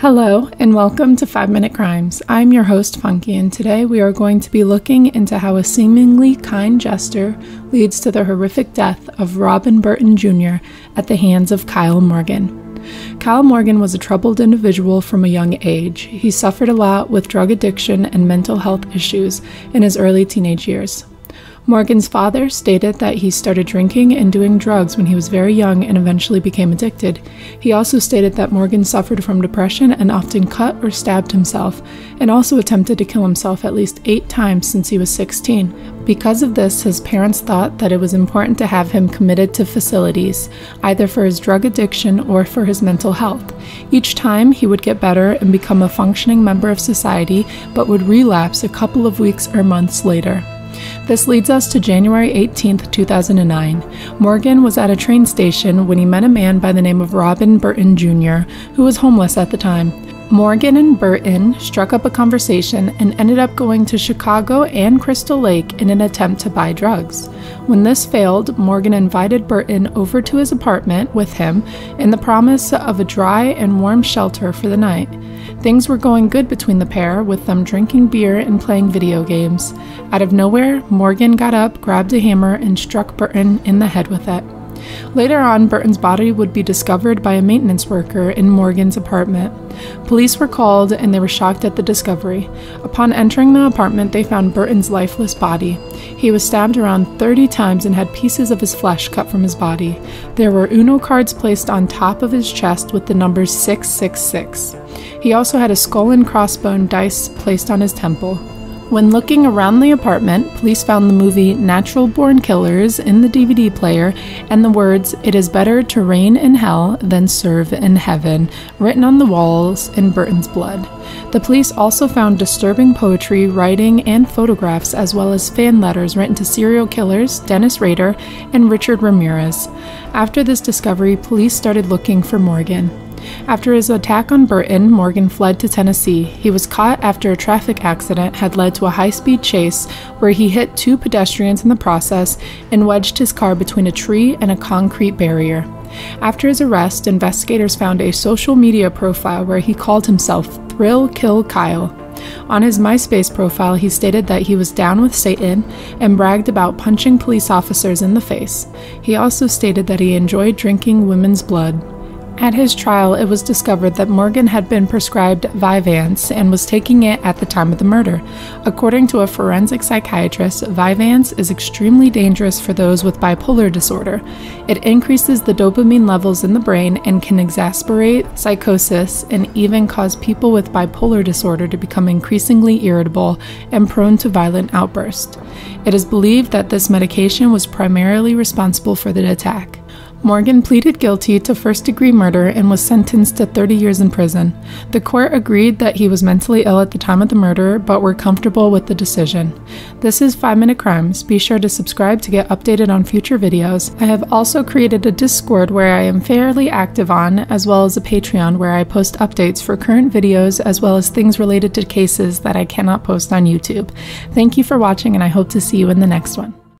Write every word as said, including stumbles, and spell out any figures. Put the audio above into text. Hello and welcome to Five Minute Crimes. I'm your host Funky, and today we are going to be looking into how a seemingly kind gesture leads to the horrific death of Robin Burton Junior at the hands of Kyle Morgan. Kyle Morgan was a troubled individual from a young age. He suffered a lot with drug addiction and mental health issues in his early teenage years. Morgan's father stated that he started drinking and doing drugs when he was very young and eventually became addicted. He also stated that Morgan suffered from depression and often cut or stabbed himself, and also attempted to kill himself at least eight times since he was sixteen. Because of this, his parents thought that it was important to have him committed to facilities, either for his drug addiction or for his mental health. Each time, he would get better and become a functioning member of society, but would relapse a couple of weeks or months later. This leads us to January eighteenth, two thousand nine. Morgan was at a train station when he met a man by the name of Robin Burton Junior, who was homeless at the time. Morgan and Burton struck up a conversation and ended up going to Chicago and Crystal Lake in an attempt to buy drugs. When this failed, Morgan invited Burton over to his apartment with him in the promise of a dry and warm shelter for the night. Things were going good between the pair, with them drinking beer and playing video games. Out of nowhere, Morgan got up, grabbed a hammer, and struck Burton in the head with it. Later on, Burton's body would be discovered by a maintenance worker in Morgan's apartment. Police were called, and they were shocked at the discovery. Upon entering the apartment, they found Burton's lifeless body. He was stabbed around thirty times and had pieces of his flesh cut from his body. There were Uno cards placed on top of his chest with the number six six six. He also had a skull and crossbone dice placed on his temple. When looking around the apartment, police found the movie Natural Born Killers in the D V D player and the words, "It is better to reign in hell than serve in heaven," written on the walls in Burton's blood. The police also found disturbing poetry, writing, and photographs, as well as fan letters written to serial killers Dennis Rader and Richard Ramirez. After this discovery, police started looking for Morgan. After his attack on Burton, Morgan fled to Tennessee. He was caught after a traffic accident had led to a high-speed chase where he hit two pedestrians in the process and wedged his car between a tree and a concrete barrier. After his arrest, investigators found a social media profile where he called himself Thrill Kill Kyle. On his MySpace profile, he stated that he was down with Satan and bragged about punching police officers in the face. He also stated that he enjoyed drinking women's blood. At his trial, it was discovered that Morgan had been prescribed Vyvanse and was taking it at the time of the murder. According to a forensic psychiatrist, Vyvanse is extremely dangerous for those with bipolar disorder. It increases the dopamine levels in the brain and can exacerbate psychosis and even cause people with bipolar disorder to become increasingly irritable and prone to violent outbursts. It is believed that this medication was primarily responsible for the attack. Morgan pleaded guilty to first-degree murder and was sentenced to thirty years in prison. The court agreed that he was mentally ill at the time of the murder, but were comfortable with the decision. This is Five Minute Crimes. Be sure to subscribe to get updated on future videos. I have also created a Discord where I am fairly active on, as well as a Patreon where I post updates for current videos as well as things related to cases that I cannot post on YouTube. Thank you for watching, and I hope to see you in the next one.